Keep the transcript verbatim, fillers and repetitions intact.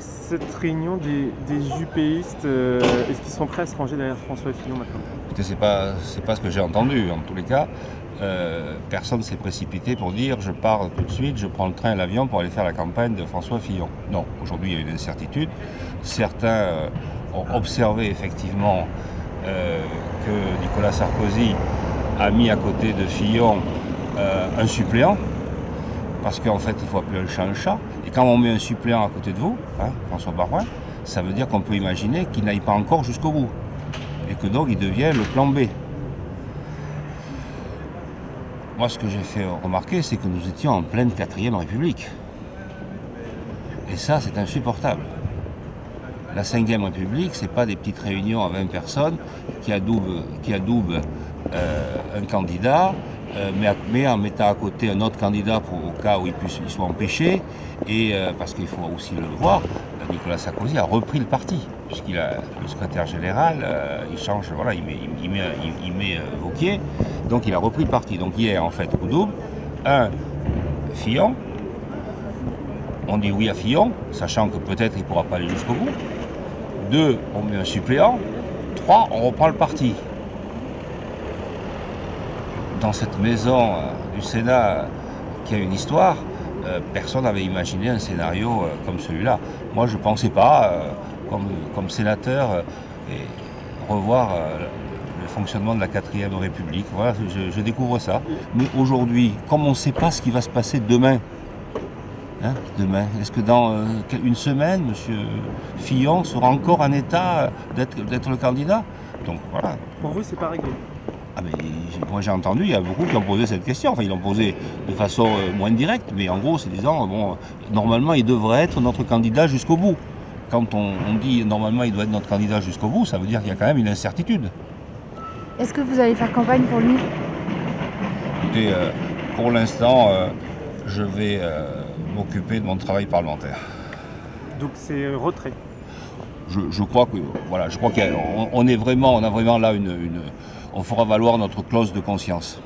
Cette réunion des, des jupéistes, euh, est-ce qu'ils sont prêts à se ranger derrière François Fillon maintenant? Écoutez, c'est pas, c'est pas ce que j'ai entendu. En tous les cas, euh, personne s'est précipité pour dire je pars tout de suite, je prends le train et l'avion pour aller faire la campagne de François Fillon. Non, aujourd'hui il y a une incertitude. Certains euh, ont observé effectivement euh, que Nicolas Sarkozy a mis à côté de Fillon euh, un suppléant. Parce qu'en fait, il ne faut appeler un chat un chat. Et quand on met un suppléant à côté de vous, hein, François Baroin, ça veut dire qu'on peut imaginer qu'il n'aille pas encore jusqu'au bout. Et que donc, il devient le plan B. Moi, ce que j'ai fait remarquer, c'est que nous étions en pleine Quatrième République. Et ça, c'est insupportable. La cinquième République, ce n'est pas des petites réunions à vingt personnes qui adoubent, qui adoubent euh, un candidat, Euh, mais, mais en mettant à côté un autre candidat pour, au cas où il, puisse, il soit empêché, et euh, parce qu'il faut aussi le voir, Nicolas Sarkozy a repris le parti, puisqu'il a le secrétaire général, euh, il change, voilà, il met, il, il met, il, il met euh, Wauquiez, donc il a repris le parti. Donc hier, en fait, coup double, un, Fillon, on dit oui à Fillon, sachant que peut-être il ne pourra pas aller jusqu'au bout, deux, on met un suppléant, trois, on reprend le parti. Dans cette maison euh, du Sénat euh, qui a une histoire, euh, personne n'avait imaginé un scénario euh, comme celui-là. Moi, je ne pensais pas, euh, comme, comme sénateur, euh, et revoir euh, le fonctionnement de la Quatrième République. Voilà, je, je découvre ça. Mais aujourd'hui, comme on ne sait pas ce qui va se passer demain, hein, demain, est-ce que dans euh, une semaine, M. Fillon sera encore en état d'être le candidat? Donc voilà. Pour vous, c'est pas réglé? Ah ben, moi j'ai entendu, il y a beaucoup qui ont posé cette question, enfin ils l'ont posé de façon euh, moins directe, mais en gros c'est disant, bon, normalement il devrait être notre candidat jusqu'au bout. Quand on, on dit normalement il doit être notre candidat jusqu'au bout, ça veut dire qu'il y a quand même une incertitude. Est-ce que vous allez faire campagne pour lui? Écoutez, euh, pour l'instant, euh, je vais euh, m'occuper de mon travail parlementaire. Donc c'est retrait? Je, je crois que, voilà, je crois qu'on on est vraiment, on a vraiment là une... une on fera valoir notre clause de conscience.